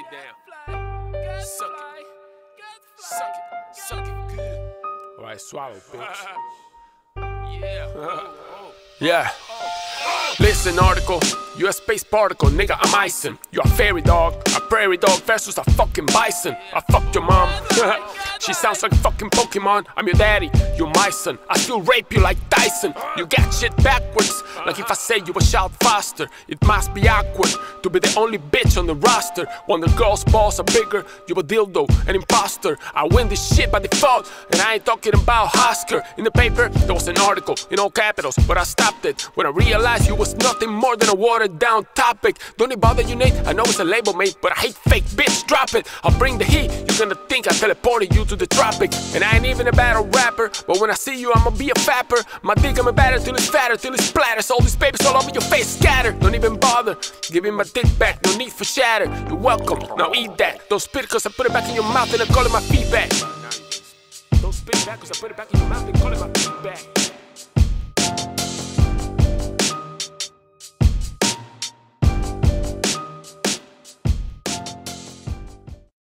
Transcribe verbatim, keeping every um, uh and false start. way down. Suck it. Suck it. Suck it good. All right, swallow, bitch. Yeah. Oh, oh. Yeah. Listen, article, you a space particle, nigga, I'm icing. You a fairy dog, a prairie dog versus a fucking bison. I fucked your mom. She sounds like a fucking Pokemon. I'm your daddy, you my son. I still rape you like Tyson. You get shit backwards, like if I say you a child foster. It must be awkward to be the only bitch on the roster. When the girls' balls are bigger, you a dildo, an imposter. I win this shit by default, and I ain't talking about Husker. In the paper, there was an article, in all capitals, but I stopped it when I realized you was nothing more than a watered-down topic. Don't it bother you, Nate? I know it's a label, mate, but I hate fake, bitch, drop it. I'll bring the heat, you're gonna think I teleported you to the tropics. And I ain't even a battle rapper, but when I see you, I'ma be a fapper. My dick, I'ma batter till it's fatter, till it splatters. All these papers all over your face scatter. Don't even bother, give me my dick back, no need for shatter. You're welcome, now eat that. Don't spit cause I put it back in your mouth and I call it my feedback. Don't spit back cause I put it back in your mouth and call it my feedback.